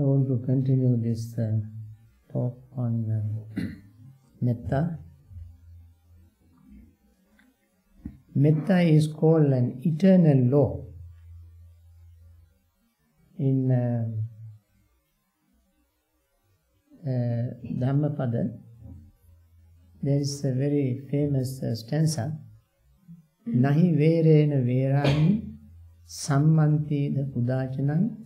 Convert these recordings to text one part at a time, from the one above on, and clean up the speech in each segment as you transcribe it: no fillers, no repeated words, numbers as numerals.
I want to continue this talk on metta. Metta is called an eternal law. In Dhammapada, there is a very famous stanza, Nahi verena verani sammanti da kudachanam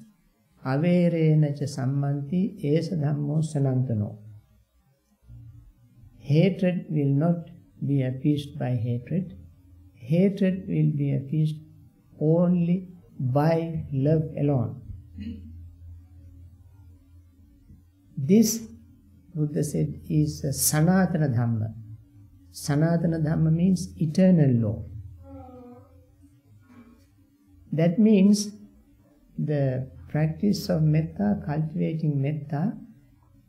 averena cha sammanti esa dhammo sanantano. Hatred will not be appeased by hatred. Hatred will be appeased only by love alone. This, Buddha said, is a Sanatana Dhamma. Sanatana Dhamma means eternal law. That means the practice of metta, cultivating metta,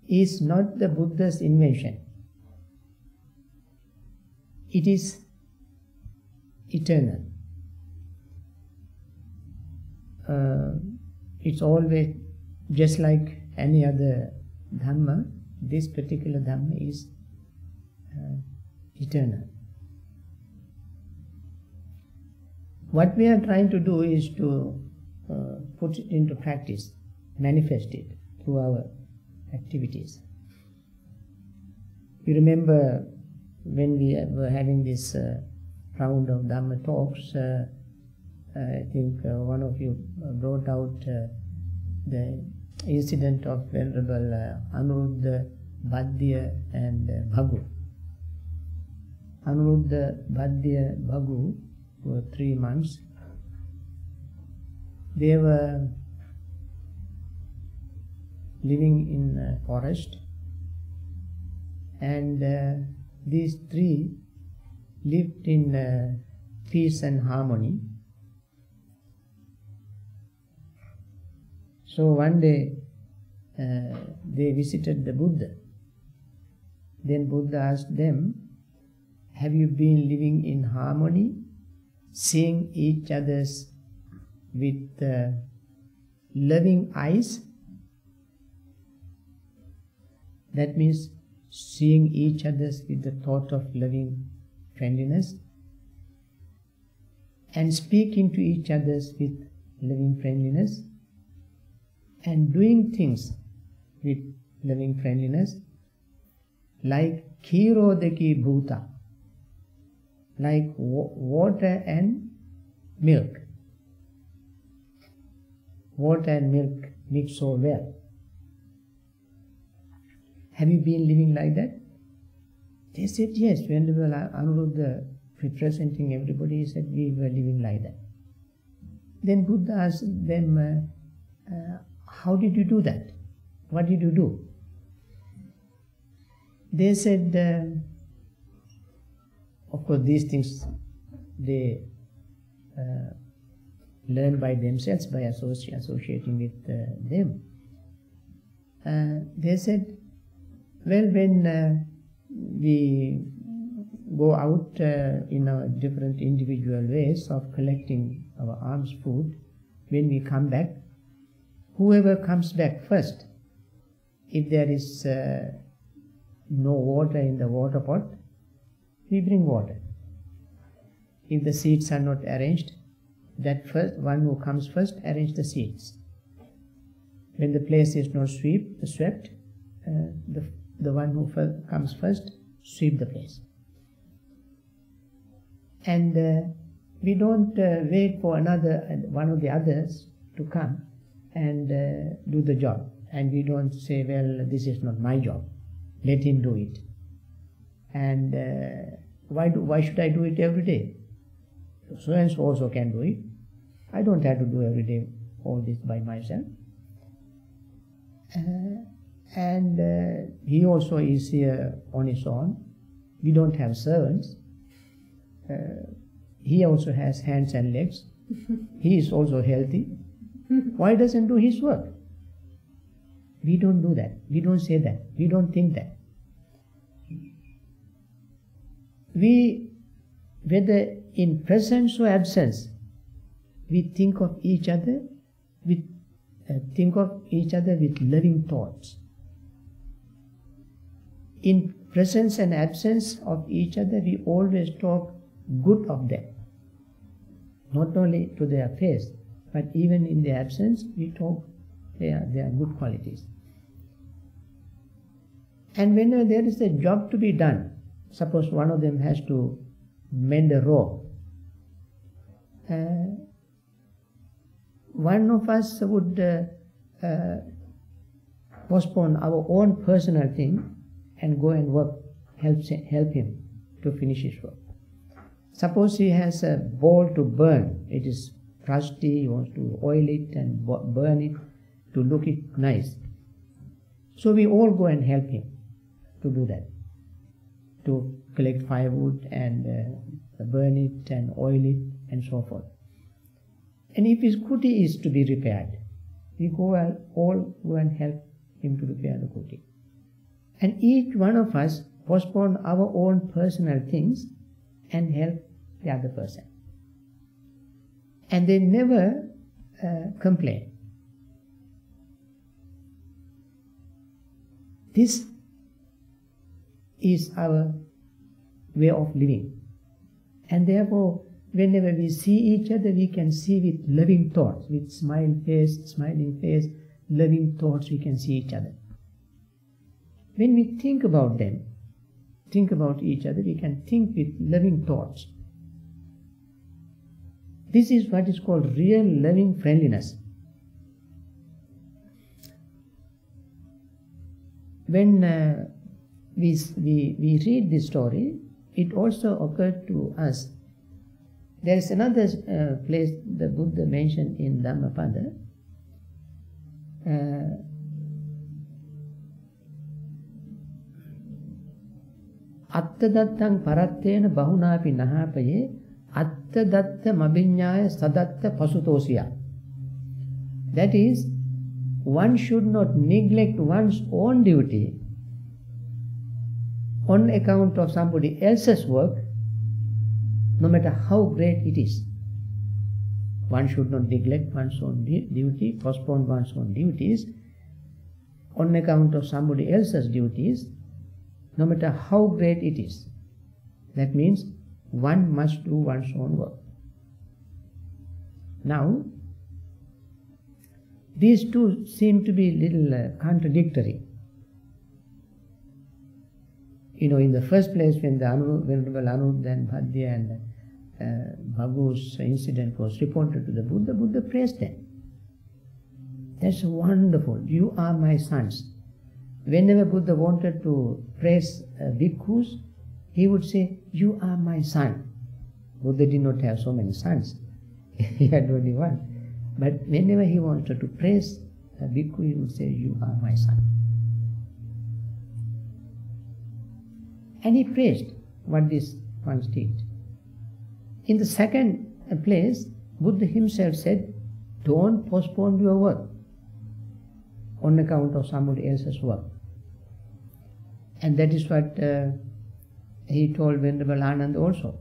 is not the Buddha's invention. It is eternal. It's always just like any other Dhamma. This particular Dhamma is eternal. What we are trying to do is to put it into practice, manifest it through our activities. You remember when we were having this round of Dhamma talks, I think one of you brought out the incident of Venerable Anuruddha, Bhaddiya and Bhagu. Anuruddha, Bhaddiya, Bhagu were 3 months. They were living in a forest, and these three lived in peace and harmony. So one day they visited the Buddha. Then Buddha asked them, have you been living in harmony, seeing each other's with loving eyes? That means seeing each other's with the thought of loving friendliness, and speaking to each other's with loving friendliness, and doing things with loving friendliness, like khirodaki bhuta, like water and milk. Water and milk mix so well. Have you been living like that? They said yes. When Anuruddha, representing everybody, said we were living like that. Then Buddha asked them, how did you do that? What did you do? They said, of course, these things they learn by themselves, by associating with them. They said, well, when we go out in our different individual ways of collecting our alms food, when we come back, whoever comes back first, if there is no water in the water pot, we bring water. If the seats are not arranged, that first one who comes first arranges the seats. When the place is not swept, the one who comes first sweeps the place. And we don't wait for one of the others to come and do the job. And we don't say, well, this is not my job, let him do it. And why should I do it every day? So and so also can do it. I don't have to do every day all this by myself. And he also is here on his own. We don't have servants. He also has hands and legs. He is also healthy. Why doesn't do his work? We don't do that. We don't say that. We don't think that. We, whether in presence or absence, we think of each other with think of each other with loving thoughts. In presence and absence of each other, we always talk good of them. Not only to their face, but even in their absence, we talk their good qualities. And whenever there is a job to be done, suppose one of them has to mend a rope, one of us would postpone our own personal thing and go and work, help him to finish his work. Suppose he has a bowl to burn, it is rusty, he wants to oil it and burn it to look it nice. So we all go and help him to do that, to collect firewood and burn it and oil it and so forth. And if his kuti is to be repaired, we go and all go and help him to repair the kuti. And each one of us postpone our own personal things and help the other person. And they never complain. This is our way of living. And therefore, whenever we see each other, we can see with loving thoughts, with smiling face, loving thoughts, we can see each other. When we think about them, think about each other, we can think with loving thoughts. This is what is called real loving friendliness. When we read this story, it also occurred to us. There is another place the Buddha mentioned in Dhammapada. Attadattang parattena bahunapi nahapaye attadatta mabinyaya sadatta pasutosya. That is, one should not neglect one's own duty on account of somebody else's work, no matter how great it is. One should not neglect one's own duty, postpone one's own duties on account of somebody else's duties, no matter how great it is. That means one must do one's own work. Now, these two seem to be a little contradictory. You know, in the first place, when the Venerable Anuruddha and Bhaddiya and Bhagu's incident was reported to the Buddha praised them. That's wonderful. You are my sons. Whenever Buddha wanted to praise bhikkhus, he would say, you are my son. Buddha did not have so many sons. He had only one. But whenever he wanted to praise a bhikkhu, he would say, you are my son. And he praised what these ones did. In the second place, Buddha himself said, don't postpone your work on account of somebody else's work. And that is what he told Venerable Ananda also.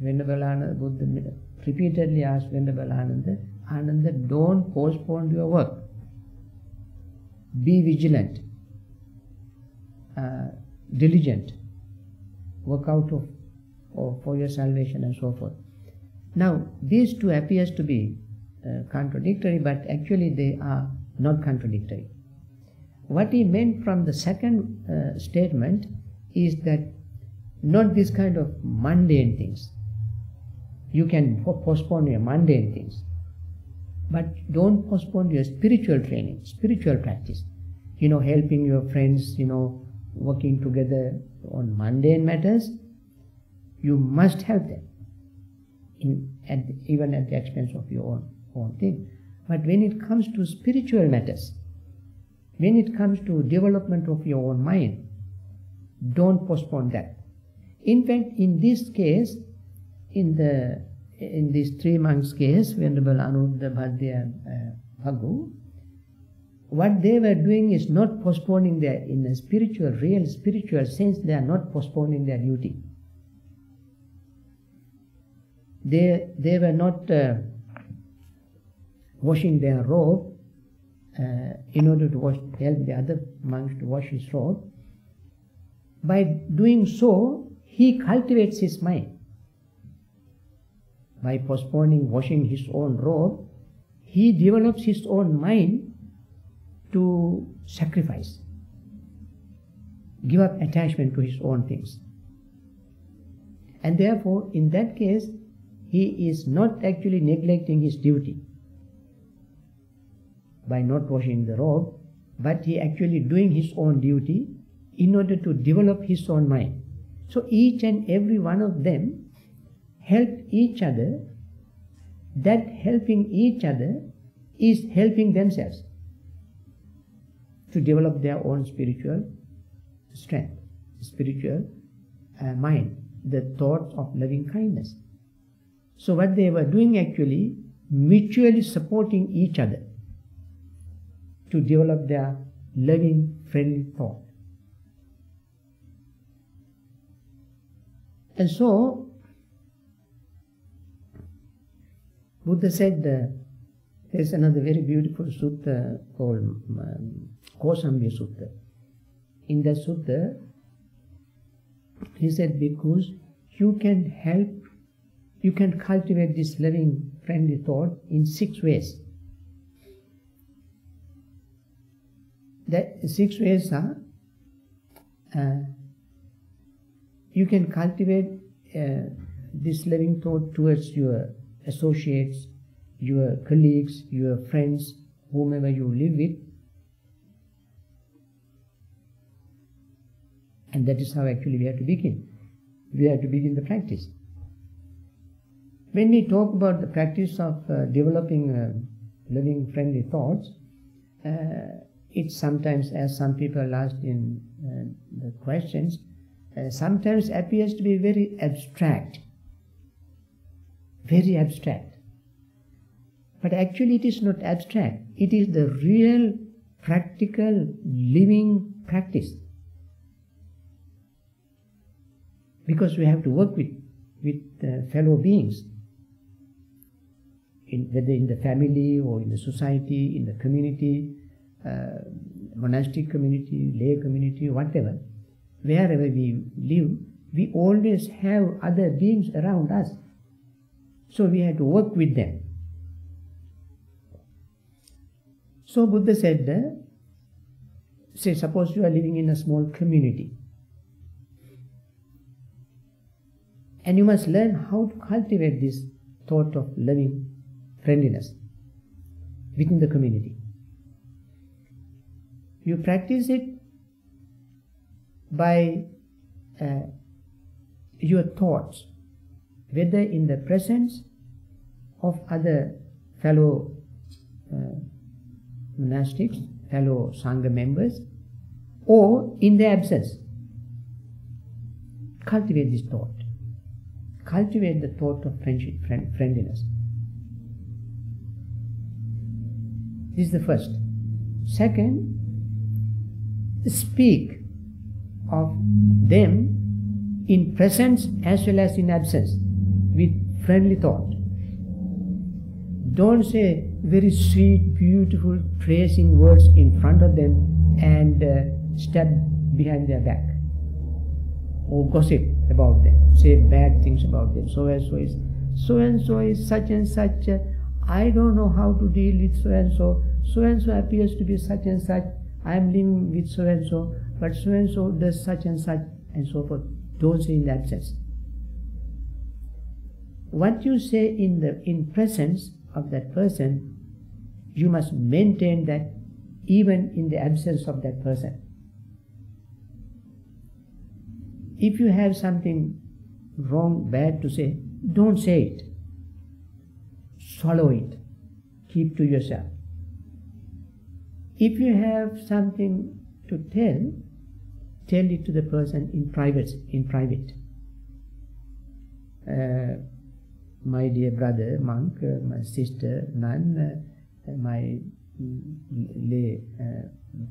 Venerable Ananda, Buddha repeatedly asked Venerable Ananda, Ananda, don't postpone your work. Be vigilant, diligent, work out for your salvation and so forth. Now, these two appears to be contradictory, but actually they are not contradictory. What he meant from the second statement is that not this kind of mundane things. You can postpone your mundane things, but don't postpone your spiritual training, spiritual practice. You know, helping your friends, you know, working together on mundane matters. You must help them, even at the expense of your own thing. But when it comes to spiritual matters, when it comes to development of your own mind, don't postpone that. In fact, in this case, in these three monks' case, Venerable Anuruddha, Bhaddiya and Bhagu, what they were doing is not postponing their, in a spiritual, real spiritual sense, they are not postponing their duty. They were not washing their robe in order to help the other monks to wash his robe. By doing so, he cultivates his mind. By postponing washing his own robe, he develops his own mind to sacrifice, give up attachment to his own things. And therefore, in that case, he is not actually neglecting his duty by not washing the robe, but he actually doing his own duty in order to develop his own mind. So each and every one of them help each other. That helping each other is helping themselves to develop their own spiritual strength, spiritual mind, the thoughts of loving kindness. So what they were doing actually, mutually supporting each other to develop their loving, friendly thought. And so, Buddha said, there is another very beautiful sutta called Kosambi Sutta. In that sutta, he said, "Bhikkhus, you can help, you can cultivate this loving, friendly thought in 6 ways. That 6 ways are, you can cultivate this loving thought towards your associates, your colleagues, your friends, whomever you live with. And that is how actually we have to begin. We have to begin the practice. When we talk about the practice of developing loving, friendly thoughts, it's sometimes, as some people asked in the questions, sometimes appears to be very abstract. Very abstract. But actually it is not abstract. It is the real, practical, living practice. Because we have to work with fellow beings, whether in the family or in the society, in the community, monastic community, lay community, whatever. Wherever we live, we always have other beings around us. So we have to work with them. So Buddha said, say suppose you are living in a small community, and you must learn how to cultivate this thought of loving friendliness within the community. You practice it by your thoughts, whether in the presence of other fellow monastics, fellow sangha members, or in their absence. Cultivate this thought. Cultivate the thought of friendship, friendliness. This is the first. Second, speak of them in presence as well as in absence with friendly thought. Don't say very sweet, beautiful, praising words in front of them and stab behind their back or gossip about them, say bad things about them. So and so is such and such. I don't know how to deal with so and so. So and so appears to be such and such. I am living with so and so, but so and so does such and so forth. Don't say in the absence. What you say in presence of that person, you must maintain that even in the absence of that person. If you have something wrong, bad to say, don't say it. Swallow it. Keep to yourself. If you have something to tell it to the person in private. My dear brother, monk, my sister, nun, my lay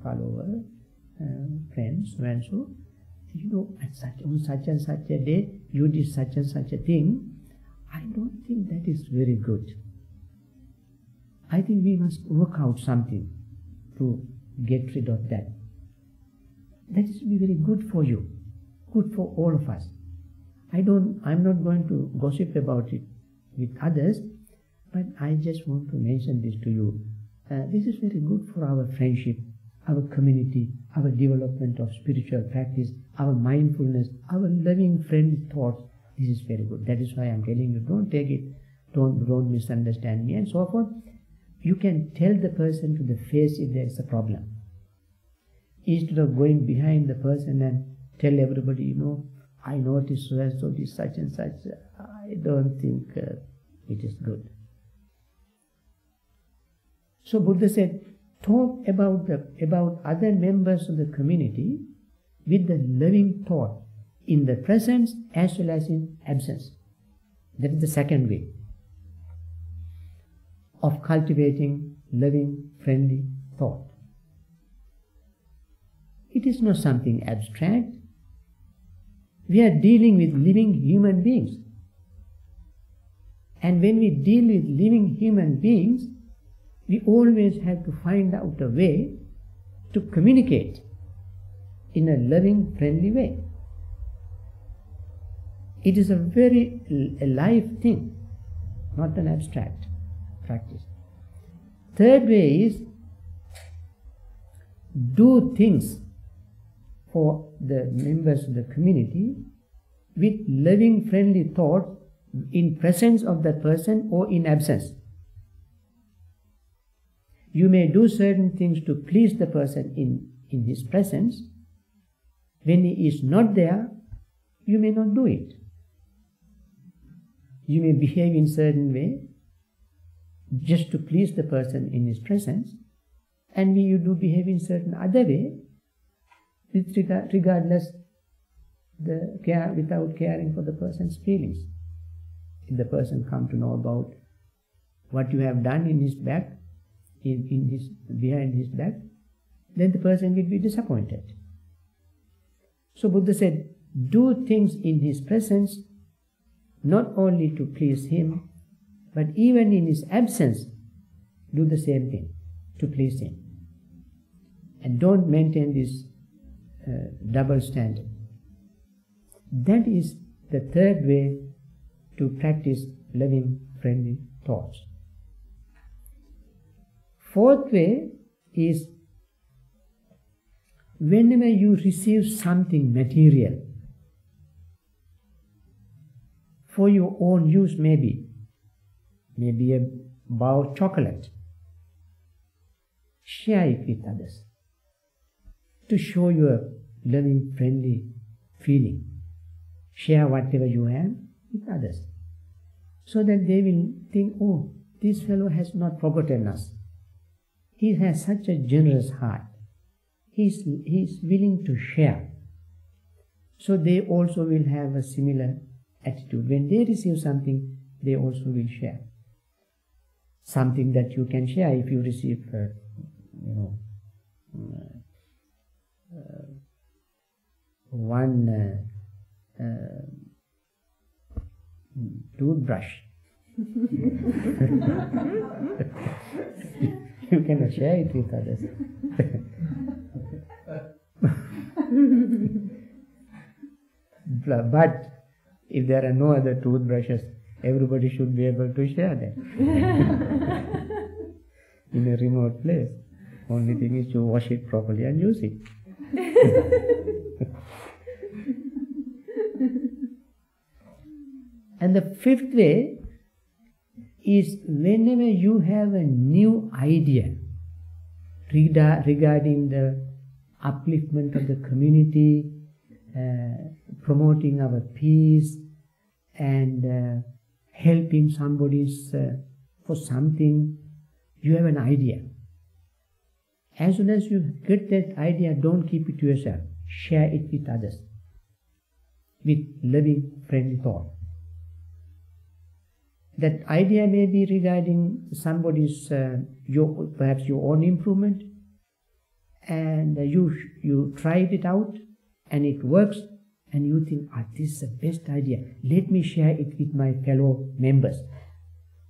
follower, friends, so-and-so, you know, on such and such a day, you did such and such a thing. I don't think that is very good. I think we must work out something to get rid of that. That is be very good for you, good for all of us. I'm not going to gossip about it with others, but I just want to mention this to you. This is very good for our friendship, our community, our development of spiritual practice, our mindfulness, our loving friendly thoughts. This is very good. That is why I'm telling you, don't take it, don't misunderstand me, and so forth. You can tell the person to the face if there is a problem. Instead of going behind the person and tell everybody, you know, I noticed so and so, this such and such, I don't think it is good. So Buddha said, talk about other members of the community with the loving thought in the presence as well as in absence. That is the second way of cultivating loving, friendly thought. It is not something abstract. We are dealing with living human beings. And when we deal with living human beings, we always have to find out a way to communicate in a loving, friendly way. It is a very alive thing, not an abstract practice. Third way is do things for the members of the community with loving, friendly thoughts in presence of that person or in absence. You may do certain things to please the person in his presence. When he is not there, you may not do it. You may behave in certain way just to please the person in his presence, and you do behave in certain other way without caring for the person's feelings. If the person comes to know about what you have done in his back, behind his back, then the person will be disappointed. So Buddha said, do things in his presence, not only to please him, but even in his absence, do the same thing to please him. And don't maintain this double standard. That is the third way to practice loving, friendly thoughts. Fourth way is whenever you receive something material, for your own use maybe a bar of chocolate, share it with others to show your loving, friendly feeling. Share whatever you have with others so that they will think, oh, this fellow has not forgotten us. He has such a generous heart. He is willing to share. So they also will have a similar attitude. When they receive something, they also will share. Something that you can share if you receive, one toothbrush. You cannot share it with others. But if there are no other toothbrushes, everybody should be able to share that. In a remote place. Only thing is to wash it properly and use it. And the fifth way is whenever you have a new idea regarding the upliftment of the community, promoting our peace, and helping somebody for something, you have an idea. As soon as you get that idea, don't keep it to yourself. Share it with others with loving, friendly thought. That idea may be regarding somebody's, perhaps your own improvement, and you tried it out, and it works, and you think, ah, this is the best idea. Let me share it with my fellow members,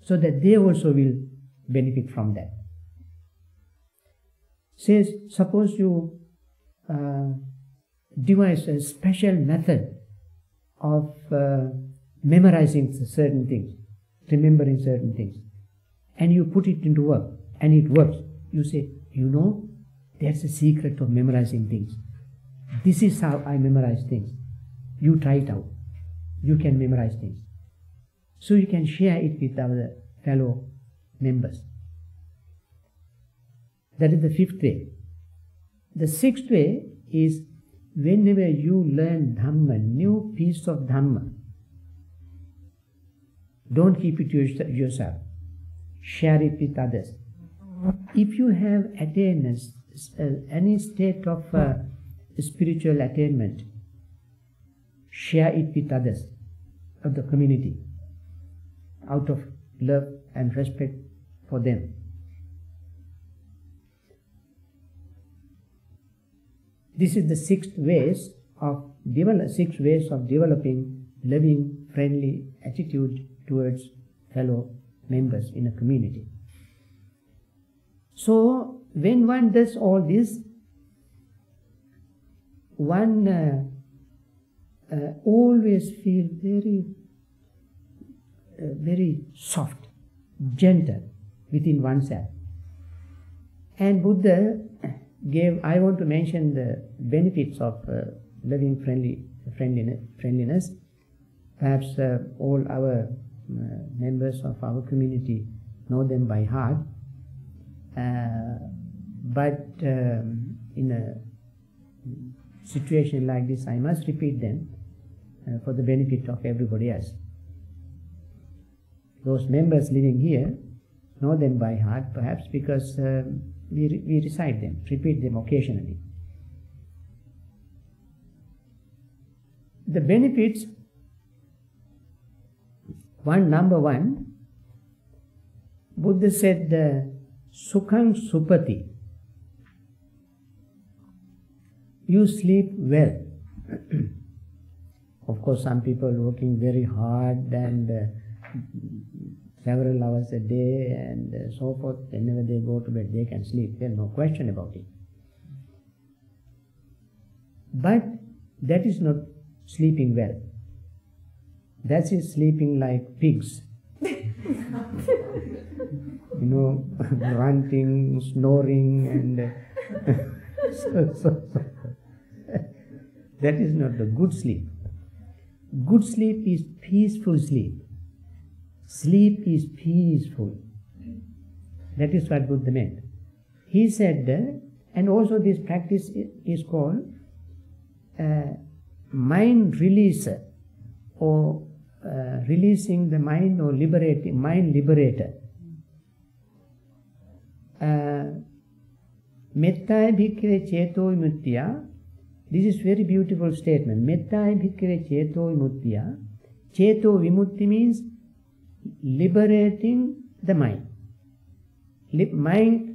so that they also will benefit from that. Says, suppose you devise a special method of memorizing certain things, remembering certain things, and you put it into work, and it works. You say, you know, there's a secret of memorizing things. This is how I memorize things. You try it out. You can memorize things. So you can share it with our fellow members. That is the fifth way. The sixth way is, whenever you learn Dhamma, new piece of Dhamma, don't keep it to yourself. Share it with others. If you have attained any state of spiritual attainment, share it with others of the community out of love and respect for them. This is the six ways of developing loving, friendly attitude towards fellow members in a community. So, when one does all this, one always feels very, very soft, gentle within oneself. And Buddha gave, I want to mention the benefits of loving friendliness. Perhaps all our members of our community know them by heart. But in a situation like this, I must repeat them for the benefit of everybody else. Those members living here know them by heart, perhaps because we recite them, repeat them occasionally. The benefits, number one, Buddha said, Sukhaṃ Supati, you sleep well. Of course, some people working very hard and several hours a day and so forth. Whenever they go to bed, they can sleep well, no question about it. But that is not sleeping well. That is sleeping like pigs. You know, grunting, snoring, and that is not the good sleep. Good sleep is peaceful sleep. Sleep is peaceful. That is what Buddha meant. He said, and also this practice is called mind releaser, or releasing the mind, or liberating mind liberator. Metta bhikkhave cheto vimuttiya. This is very beautiful statement. Metta bhikkhave cheto vimuttiya. Cheto vimutti means liberating the mind. Mind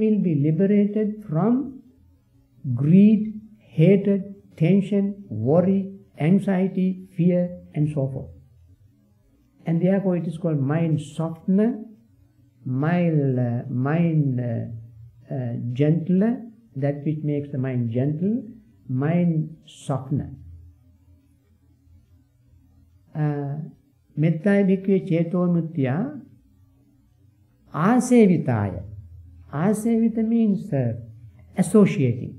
will be liberated from greed, hatred, tension, worry, anxiety, fear, and so forth. And therefore it is called mind softener, mind gentler, that which makes the mind gentle, mind softener. Mettai bhikkhu cheto mutya asevitaya. Asevita means associating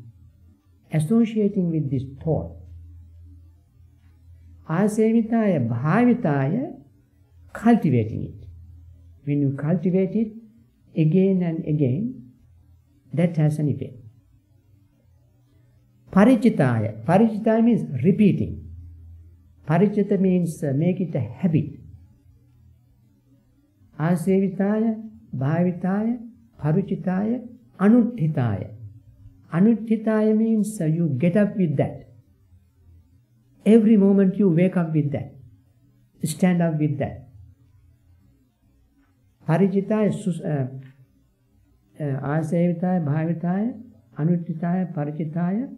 with this thought. Asevitaya bhavitaya, cultivating it. When you cultivate it again and again, that has an effect. Parichitaya. Parichitaya means repeating. Parichita means make it a habit. Asevitaya, bhavitaya, parichitaya, anuttitaya. Anuttitaya means you get up with that. Every moment you wake up with that. Stand up with that. Parichitaya, asevitaya, bhavitaya, anuttitaya, parichitaya,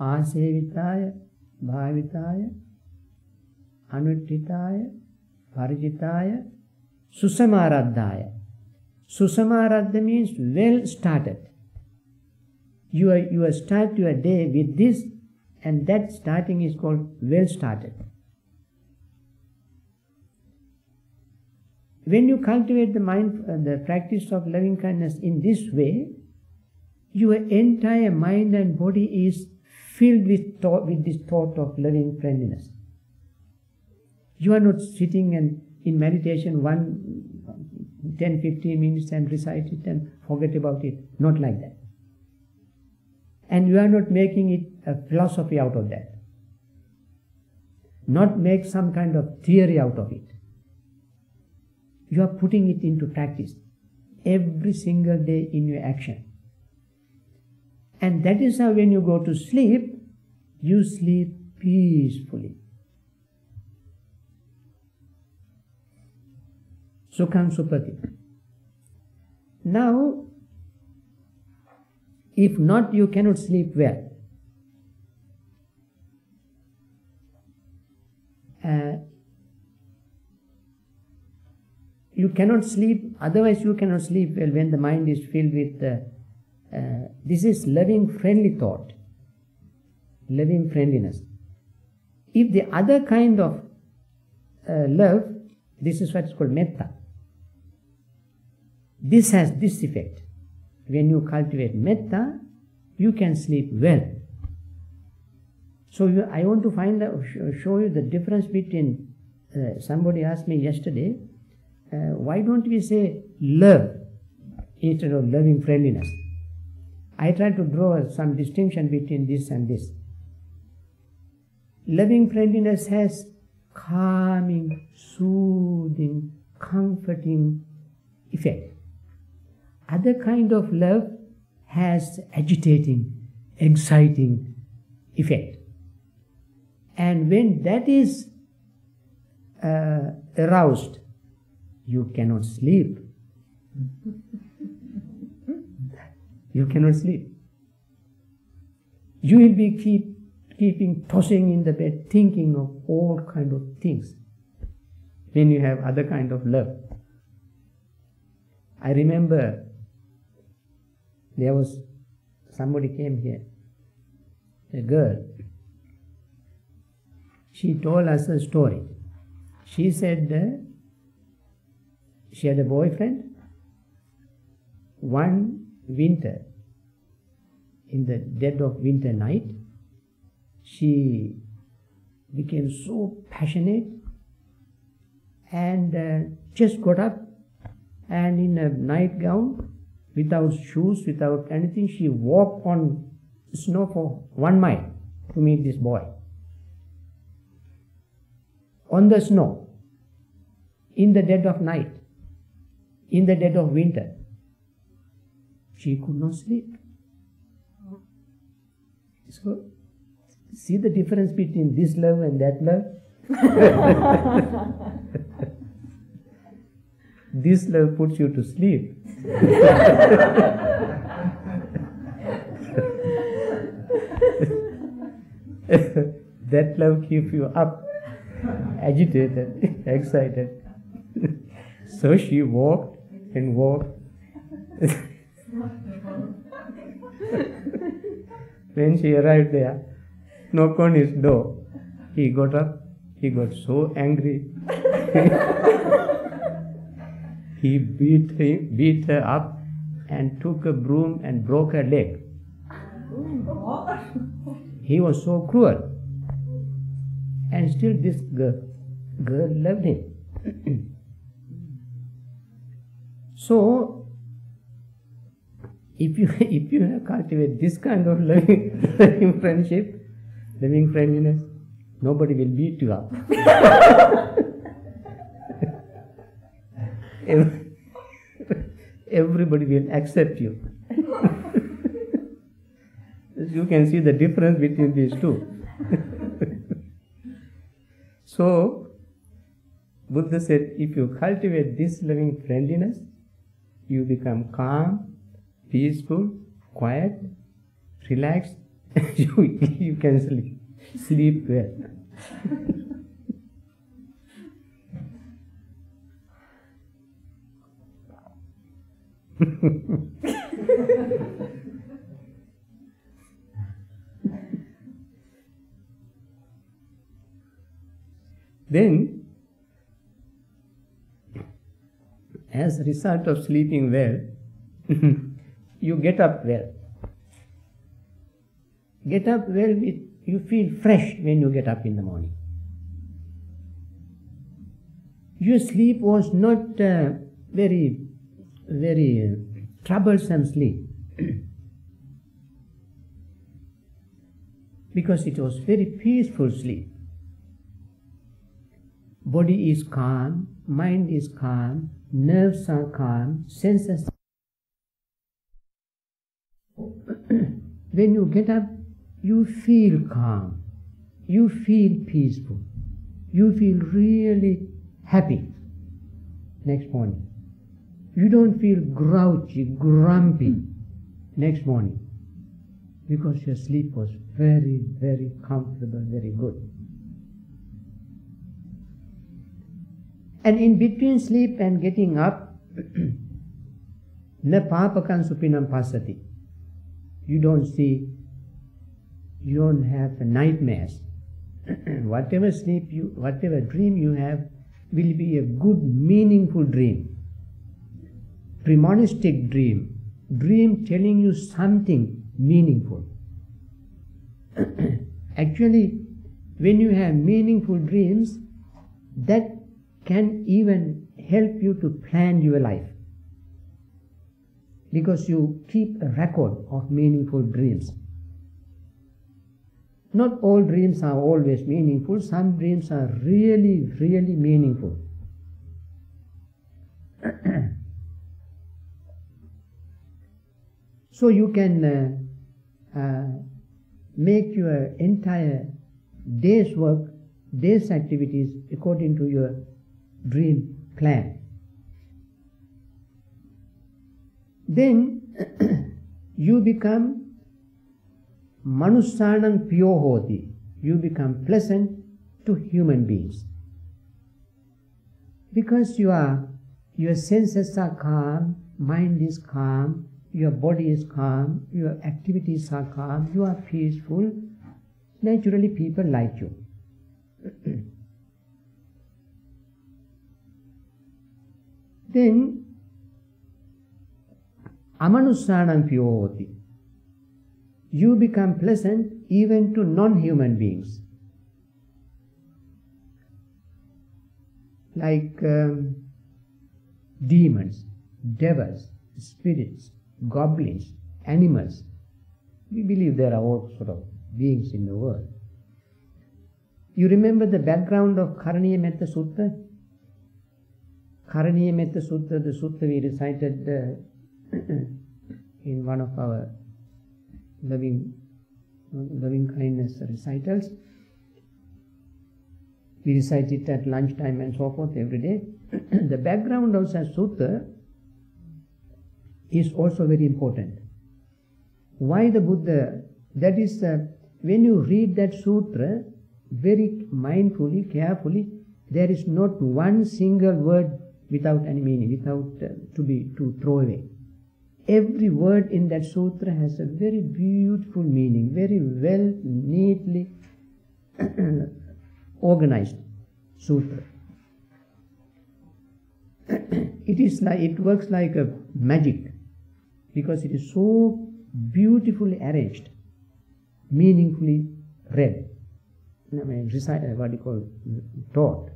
asevitaya, භාවිතාය, අනුට්ඨිතාය, පරිචිතාය, සුසමාරද්ධාය. Susamaradha means well started. You start your day with this, and that starting is called well started. When you cultivate the mind, the practice of loving kindness in this way, your entire mind and body is filled with this thought of loving friendliness. You are not sitting and in meditation 10-15 minutes and recite it and forget about it. Not like that. And you are not making it a philosophy out of that. Not make some kind of theory out of it. You are putting it into practice every single day in your action. And that is how when you go to sleep, you sleep peacefully. Sukhaṃ Supati. Now, if not, you cannot sleep well. You cannot sleep, otherwise you cannot sleep well when the mind is filled with this is loving friendly thought, loving friendliness. If the other kind of love, this is what is called metta. This has this effect. When you cultivate metta, you can sleep well. So I want to show you the difference between, somebody asked me yesterday, why don't we say love instead of loving friendliness? I try to draw some distinction between this and this. Loving friendliness has calming, soothing, comforting effect. Other kind of love has agitating, exciting effect. And when that is aroused, you cannot sleep. You cannot sleep. You will be keeping tossing in the bed, thinking of all kind of things. When you have other kind of love. I remember there was somebody came here, a girl. She told us a story. She said she had a boyfriend. One winter, in the dead of winter night, she became so passionate and just got up, and in a nightgown, without shoes, without anything, she walked on snow for 1 mile to meet this boy. On the snow, in the dead of night, in the dead of winter, she could not sleep. So, see the difference between this love and that love? This love puts you to sleep. That love keeps you up, agitated, excited. So she walked and walked. When she arrived there, knocked on his door. He got up, he got so angry. He beat her up and took a broom and broke her leg. He was so cruel. And still this girl loved him. So, if you cultivate this kind of loving friendship, loving friendliness, nobody will beat you up. Everybody will accept you. You can see the difference between these two. So, Buddha said, if you cultivate this loving friendliness, you become calm, peaceful, quiet, relaxed, you can sleep. Sleep well. Then, as a result of sleeping well, you get up well. Get up well, you feel fresh when you get up in the morning. Your sleep was not very, very troublesome sleep because it was very peaceful sleep. Body is calm, mind is calm, nerves are calm, senses are calm. When you get up, you feel calm, you feel peaceful, you feel really happy next morning. You don't feel grouchy, grumpy next morning because your sleep was very, very comfortable, very good. And in between sleep and getting up, na pāpakan supinam pasati. You don't have nightmares. Whatever dream you have will be a good, meaningful dream. Premonistic dream. Dream telling you something meaningful. Actually, when you have meaningful dreams, that can even help you to plan your life, because you keep a record of meaningful dreams. Not all dreams are always meaningful. Some dreams are really, really meaningful. So you can make your entire day's work, day's activities according to your dream plan. Then you become Amanussanam piyoti. You become pleasant to human beings because your senses are calm, mind is calm, your body is calm, your activities are calm, you are peaceful. Naturally, people like you. Then, Amanussanam piyoti. You become pleasant even to non-human beings. Like demons, devas, spirits, goblins, animals. We believe there are all sort of beings in the world. You remember the background of Karaniya Metta Sutta? Karaniya Metta Sutta, the sutta we recited in one of our loving kindness recitals. We recite it at lunchtime and so forth every day. The background of such sutta is also very important. Why the Buddha? That is, when you read that sutra very mindfully, carefully, there is not one single word without any meaning, to throw away. Every word in that sutra has a very beautiful meaning, very well, neatly organized sutra. It works like a magic because it is so beautifully arranged, meaningfully read, taught.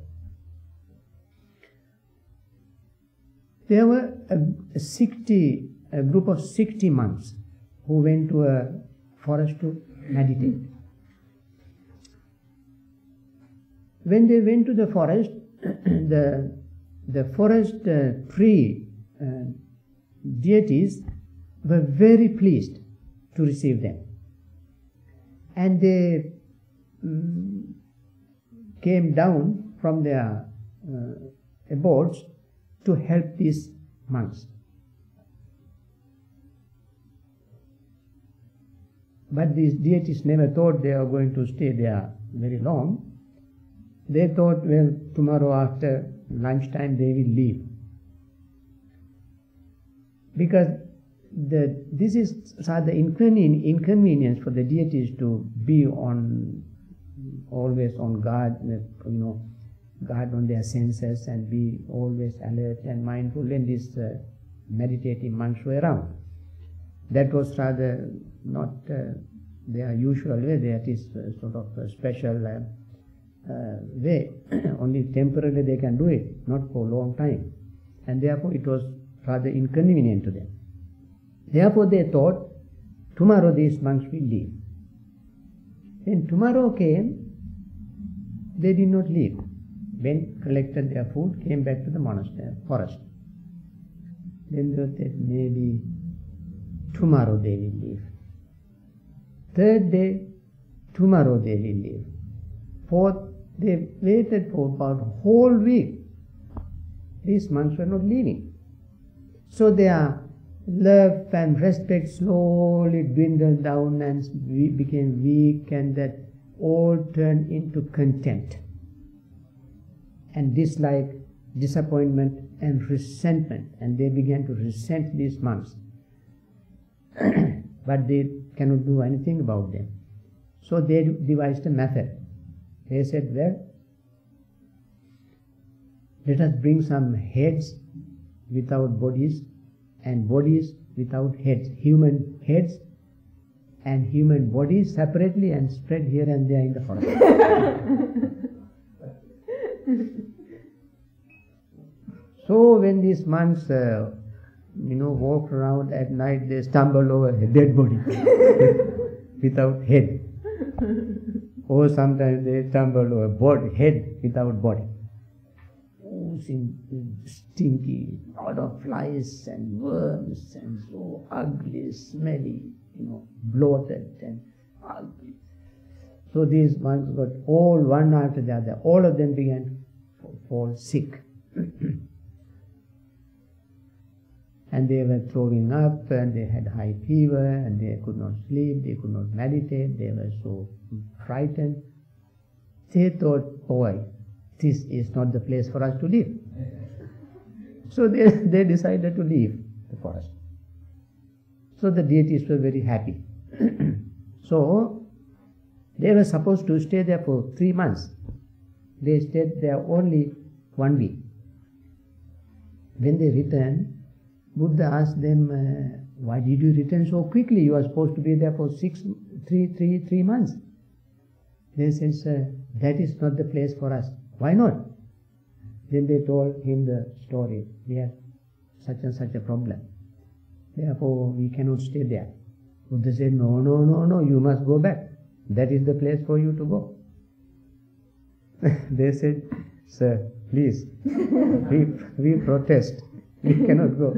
There were a group of 60 monks who went to a forest to meditate. When they went to the forest, the forest tree deities were very pleased to receive them. And they came down from their abodes to help these monks. But these deities never thought they were going to stay there very long. They thought, well, tomorrow after lunchtime they will leave. Because this is the inconvenience for the deities to be always on guard, guard on their senses and be always alert and mindful when these meditative monks were around. That was rather not their usual way, that is sort of a special way. Only temporarily they can do it, not for a long time. And therefore it was rather inconvenient to them. Therefore they thought, tomorrow these monks will leave. When tomorrow came, they did not leave. Went, collected their food, came back to the monastery, forest. Then they said, maybe tomorrow they will leave. Third day, tomorrow they will leave. Fourth, they waited for about a whole week. These monks were not leaving. So their love and respect slowly dwindled down and became weak, and that all turned into contempt and dislike, disappointment and resentment, and they began to resent these monks. But they cannot do anything about them. So they devised a method. They said, well, let us bring some heads without bodies and bodies without heads, human heads and human bodies separately, and spread here and there in the forest. So when these monks walked around at night, they stumbled over a dead body without head, or sometimes they stumbled over head without body. Oh, stinky, lot of flies and worms, and so ugly, smelly, bloated and ugly. So these monks got all one after the other, all of them began to fall sick. And they were throwing up, and they had high fever, and they could not sleep, they could not meditate, they were so frightened. They thought, boy, this is not the place for us to live. So they decided to leave the forest. So the deities were very happy. So they were supposed to stay there for 3 months. They stayed there only 1 week. When they returned, Buddha asked them, why did you return so quickly? You are supposed to be there for three months. They said, sir, that is not the place for us. Why not? Then they told him the story. We have such and such a problem. Therefore, we cannot stay there. Buddha said, no, you must go back. That is the place for you to go. They said, sir, please, we protest. We cannot go.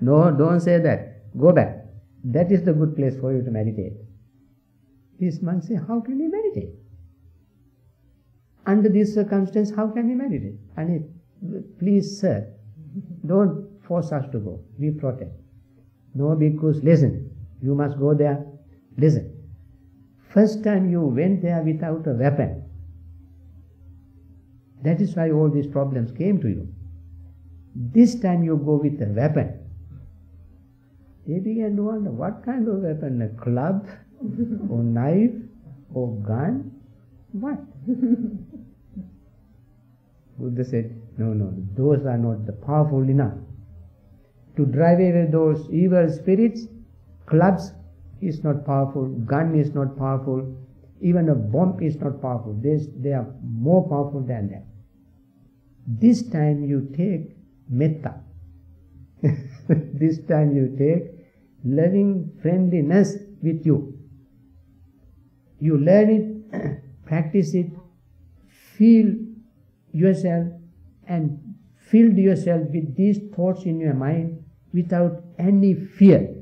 No, don't say that. Go back. That is the good place for you to meditate. These monks say, how can we meditate? Under these circumstances, how can we meditate? And please, sir, don't force us to go. We protest. No, because listen, you must go there. Listen. First time you went there without a weapon. That is why all these problems came to you. This time you go with a weapon. They began to wonder, what kind of weapon? A club, or knife, or gun? What? Buddha said, no, those are not powerful enough. To drive away those evil spirits, clubs is not powerful, gun is not powerful, even a bomb is not powerful. They are more powerful than that. This time you take metta. This time you take loving friendliness with you. You learn it, practice it, feel yourself and fill yourself with these thoughts in your mind without any fear,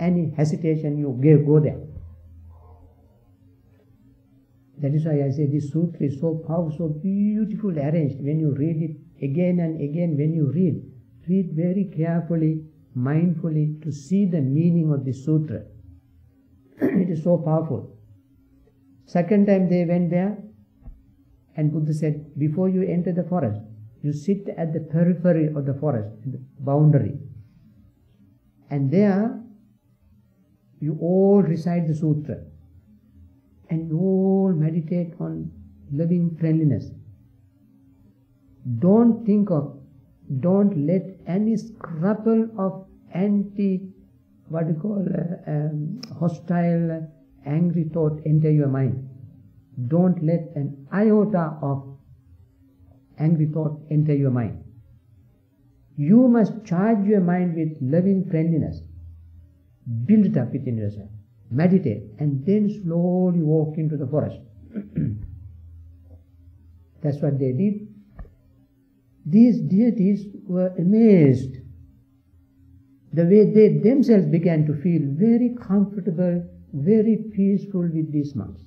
any hesitation. You go there. That is why I say this sutra is so powerful, so beautifully arranged. When you read it again and again, when you read very carefully, mindfully, to see the meaning of the sutra. It is so powerful. Second time they went there, and Buddha said, before you enter the forest, you sit at the periphery of the forest, the boundary. And there, you all recite the sutra. And you all meditate on loving friendliness. Don't let any scruple of hostile, angry thought enter your mind. Don't let an iota of angry thought enter your mind. You must charge your mind with loving friendliness. Build it up within yourself. Meditate and then slowly walk into the forest. That's what they did. These deities were amazed the way they themselves began to feel very comfortable, very peaceful with these monks.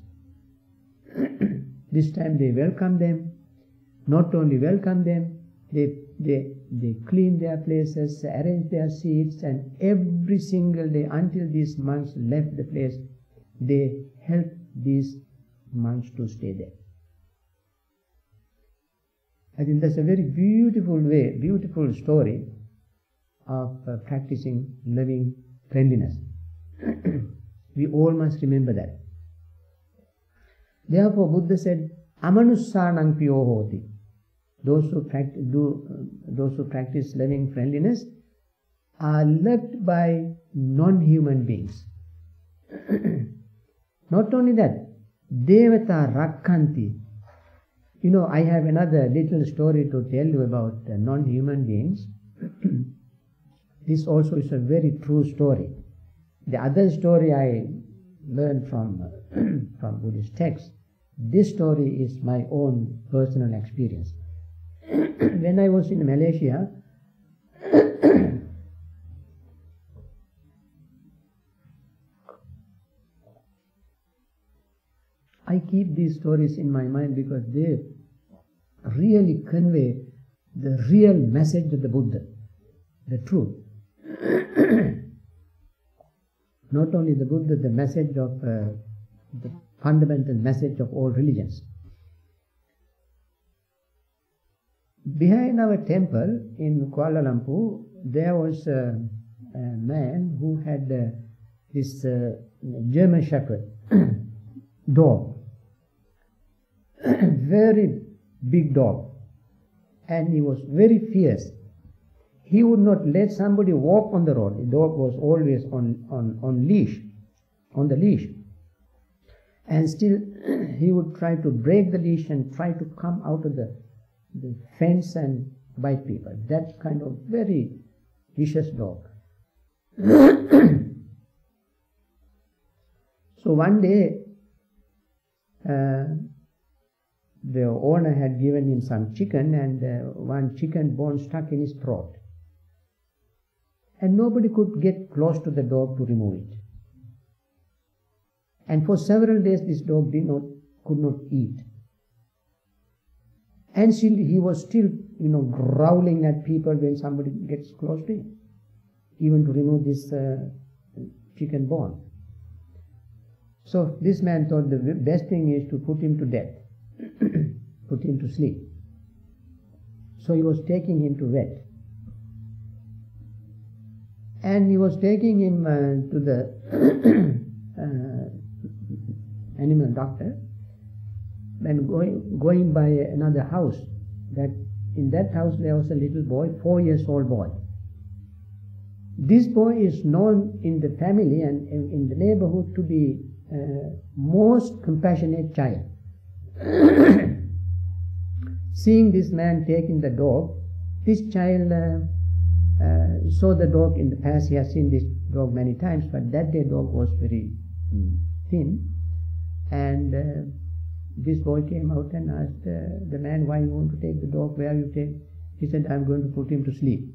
This time they welcomed them. Not only welcomed them, they cleaned their places, arranged their seats, and every single day until these monks left the place, they helped these monks to stay there. I think that's a very beautiful way, beautiful story of practicing loving friendliness. We all must remember that. Therefore, Buddha said, Amanussanam piyoti. Those who practice loving friendliness are loved by non-human beings. Not only that, Devata Rakkanti. You know, I have another little story to tell you about non-human beings. This also is a very true story. The other story I learned from Buddhist texts. This story is my own personal experience. When I was in Malaysia, I keep these stories in my mind because they really convey the real message of the Buddha, the truth. Not only the Buddha, the message of the fundamental message of all religions. Behind our temple in Kuala Lumpur, there was a man who had this German Shepherd dog, very big dog, and he was very fierce. He would not let somebody walk on the road. The dog was always on the leash. And still he would try to break the leash and try to come out of the fence and bite people. That kind of very vicious dog. So one day the owner had given him some chicken, and one chicken bone stuck in his throat. And nobody could get close to the dog to remove it. And for several days this dog could not eat. And he was still, growling at people when somebody gets close to him, even to remove this chicken bone. So this man thought the best thing is to put him to death, put him to sleep. So he was taking him to vet. And he was taking him to the animal doctor, and going by another house. In that house there was a little boy, 4-year-old boy. This boy is known in the family and in the neighborhood to be most compassionate child. Seeing this man taking the dog, this child saw the dog in the past. He has seen this dog many times, but that day dog was very thin. And this boy came out and asked the man, why you want to take the dog, where you take? He said, I'm going to put him to sleep.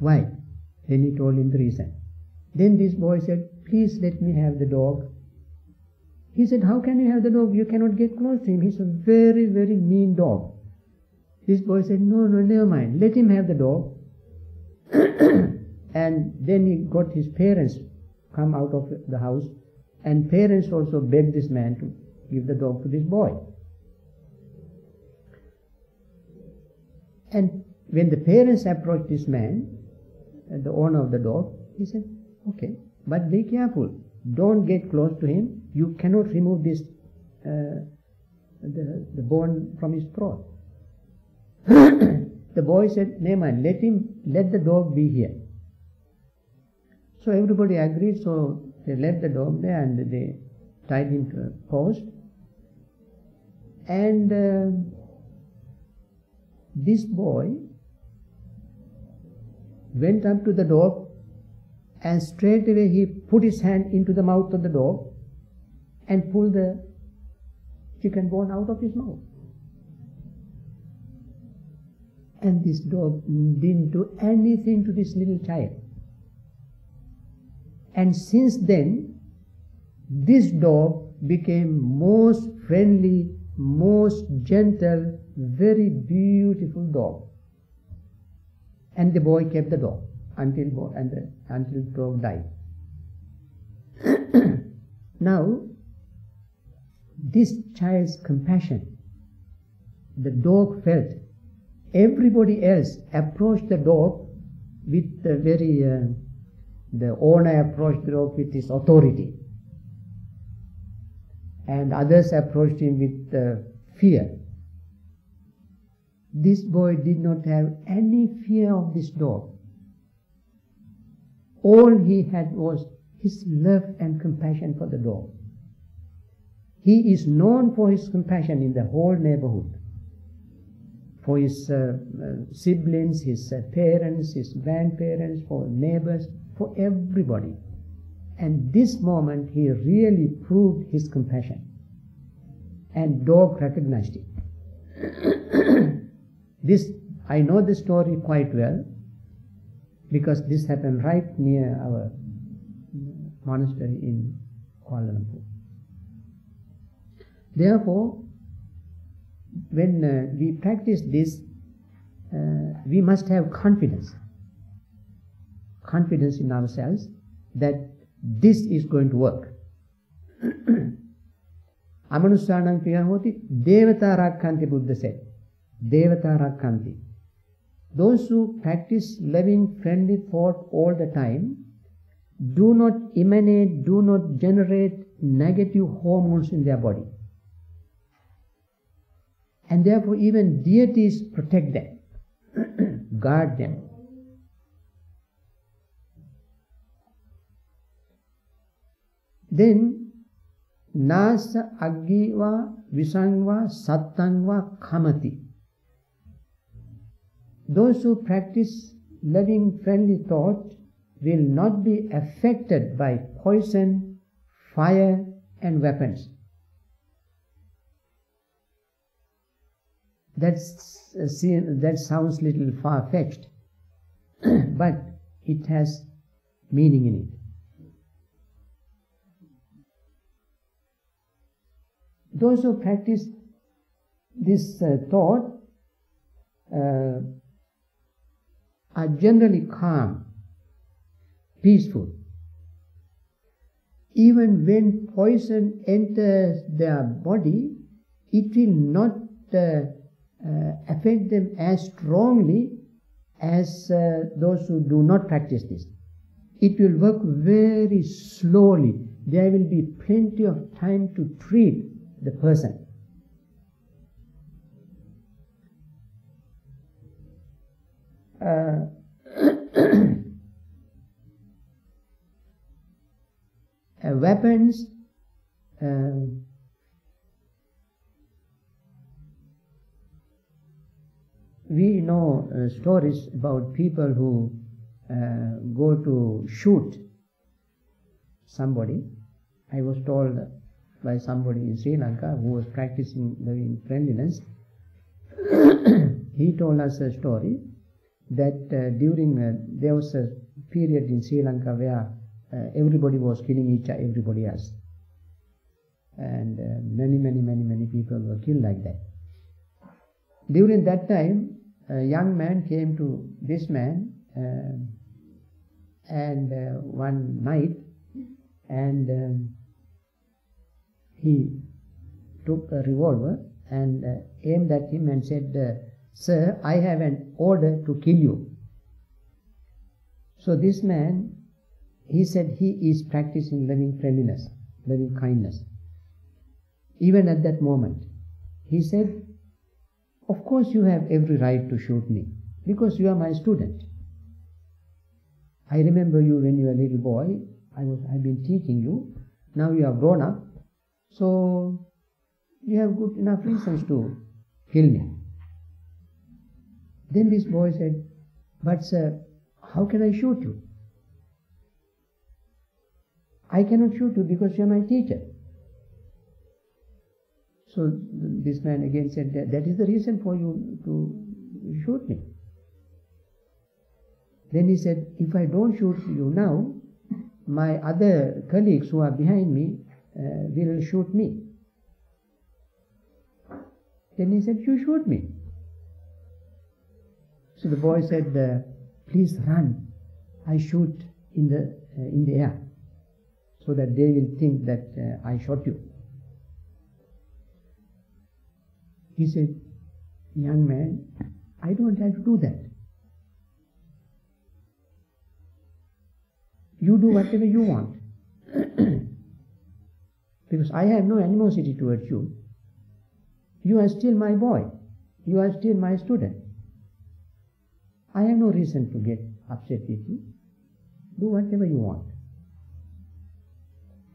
Why? Then he told him the reason. Then this boy said, please let me have the dog. He said, how can you have the dog? You cannot get close to him. He's a very, very mean dog. This boy said, no, never mind. Let him have the dog. And then he got his parents come out of the house And parents also begged this man to give the dog to this boy. And when the parents approached this man, the owner of the dog, he said, okay, but be careful. Don't get close to him. You cannot remove this the bone from his throat. The boy said, "Nay man, let the dog be here." So everybody agreed, so they left the dog there and they tied him to a post. And this boy went up to the dog and straight away he put his hand into the mouth of the dog and pulled the chicken bone out of his mouth. And this dog didn't do anything to this little child. And since then, this dog became most friendly, most gentle, very beautiful dog. And the boy kept the dog until the dog died. Now, this child's compassion, the dog felt. Everybody else approached the dog with the very, the owner approached the dog with his authority. And others approached him with fear. This boy did not have any fear of this dog. All he had was his love and compassion for the dog. He is known for his compassion in the whole neighborhood. For his siblings, his parents, his grandparents, for neighbors, for everybody. And this moment he really proved his compassion. And dog recognized it. This, I know the story quite well, because this happened right near our monastery in Kuala Lumpur. Therefore, when we practice this, we must have confidence in ourselves that this is going to work. Amanussanam piyoti, Devata Rakkanti, Buddha said. Devata Rakkanti. Those who practice loving, friendly thought all the time do not emanate, do not generate negative hormones in their body. And therefore even deities protect them, guard them. Then, nasa aggiva visangva sattangva kamati. Those who practice loving, friendly thought will not be affected by poison, fire and weapons. That sounds little far-fetched, but it has meaning in it. Those who practice this thought are generally calm, peaceful. Even when poison enters their body, it will not affect them as strongly as those who do not practice this. It will work very slowly. There will be plenty of time to treat the person. Weapons, we know stories about people who go to shoot somebody. I was told by somebody in Sri Lanka who was practicing loving friendliness. He told us a story that during there was a period in Sri Lanka where everybody was killing everybody else, and many people were killed like that. During that time, a young man came to this man one night, and he took a revolver and aimed at him and said, "Sir, I have an order to kill you." So this man, he said he is practicing loving friendliness, loving kindness. Even at that moment, he said, "Of course you have every right to shoot me, because you are my student. I remember you when you were a little boy. I've been teaching you. Now you are grown up, so you have good enough reasons to kill me." Then this boy said, "But sir, how can I shoot you? I cannot shoot you because you are my teacher." So this man again said, "That is the reason for you to shoot me." Then he said, "If I don't shoot you now, my other colleagues who are behind me will shoot me." Then he said, "You shoot me." So the boy said, "Please run. I shoot in the air, so that they will think that I shot you." He said, "Young man, I don't have to do that. You do whatever you want, because I have no animosity towards you. You are still my boy. You are still my student. I have no reason to get upset with you. Do whatever you want."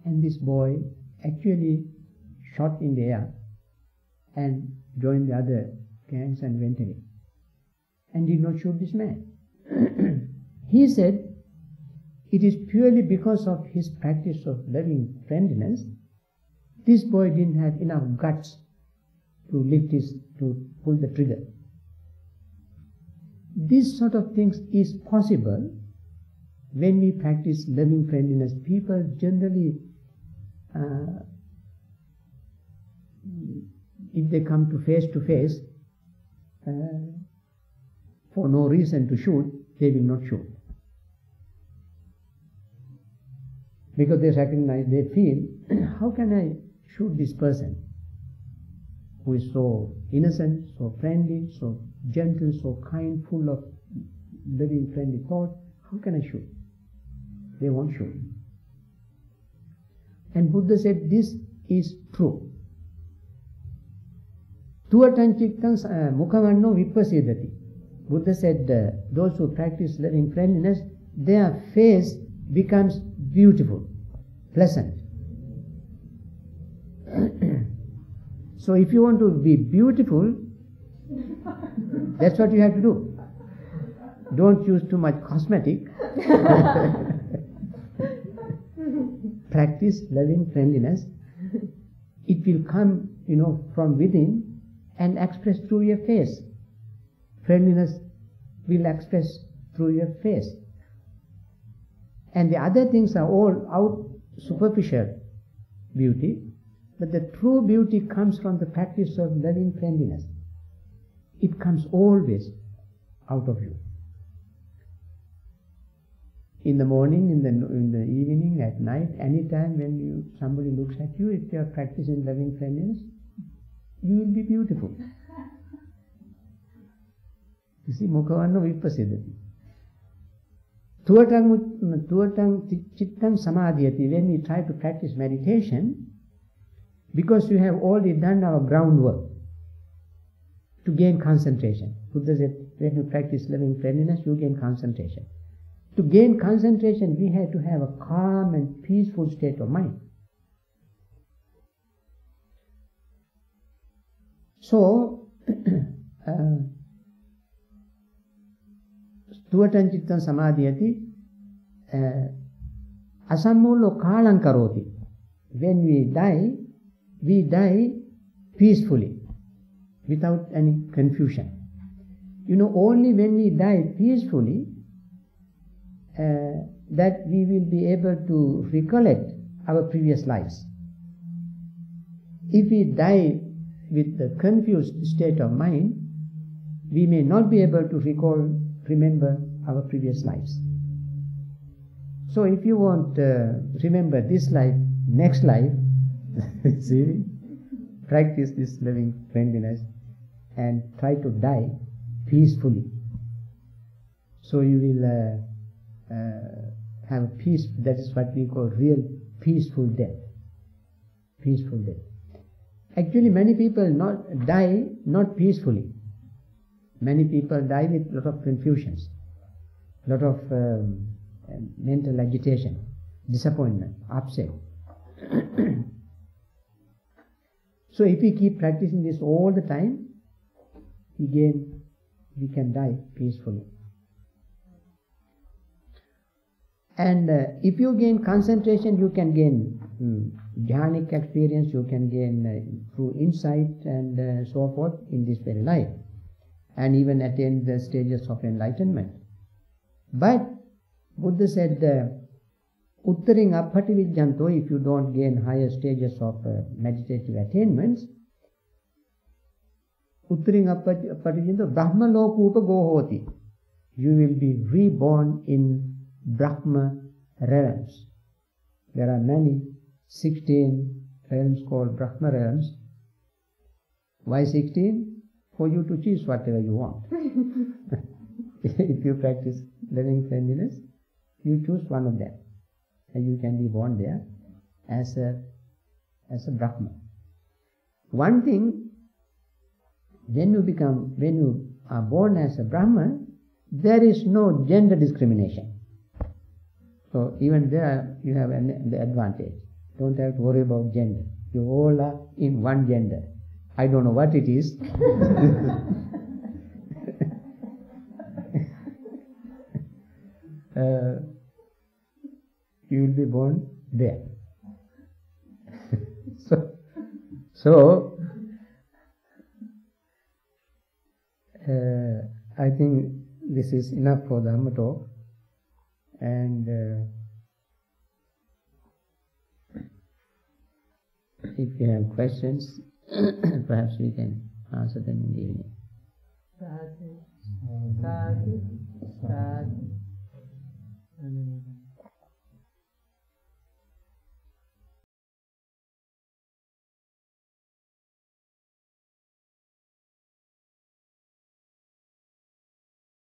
And this boy actually shot in the air and joined the other gangs and went away, and did not shoot this man. He said, "It is purely because of his practice of loving friendliness, this boy didn't have enough guts to pull the trigger." This sort of things is possible when we practice loving friendliness. People generally, if they come face to face for no reason to shoot, they will not shoot. Because they recognize, they feel, "How can I shoot this person who is so innocent, so friendly, so gentle, so kind, full of loving, friendly thought? How can I shoot?" They won't shoot. And Buddha said, this is true. Buddha said, those who practice loving friendliness, their face becomes beautiful, pleasant. So if you want to be beautiful, that's what you have to do. Don't use too much cosmetic. Practice loving friendliness. It will come, from within and express through your face. Friendliness will express through your face. And the other things are all out superficial beauty, but the true beauty comes from the practice of loving friendliness. It comes always out of you. In the morning, in the evening, at night, any time when somebody looks at you, if you are practicing loving friendliness, you will be beautiful. You see, Mukhavanno Vipasidati. When we try to practice meditation, because we have already done our groundwork to gain concentration. Buddha said, when you practice loving friendliness, you gain concentration. To gain concentration, we have to have a calm and peaceful state of mind. So, Tuatan Chittan Samadhyati Asammulo Kalam Karoti. When we die peacefully, without any confusion. Only when we die peacefully that we will be able to recollect our previous lives. If we die with the confused state of mind, we may not be able to remember our previous lives. So if you want to remember this life, next life, See, practice this loving friendliness and try to die peacefully. So you will have peace. That is what we call real peaceful death. Peaceful death. Actually, many people die not peacefully. Many people die with lot of confusions, lot of mental agitation, disappointment, upset. So if we keep practicing this all the time, again we can die peacefully. And if you gain concentration, you can gain dhyanic experience, you can gain through insight and so forth in this very life, and even attain the stages of enlightenment. But Buddha said, Uttariṁ apphati vijjanto, if you don't gain higher stages of meditative attainments, Uttariṁ apphati vijjanto brahma lokupa gohoti, you will be reborn in Brahma realms. There are many 16 realms called Brahma realms. Why 16? For you to choose whatever you want. If you practice loving friendliness, you choose one of them, and you can be born there as a Brahma. One thing, when you are born as a Brahma, there is no gender discrimination. So even there you have the advantage. Don't have to worry about gender. You all are in one gender. I don't know what it is. You will be born there. So I think this is enough for the Dhamma talk. And if you have questions, perhaps we can answer them in the evening.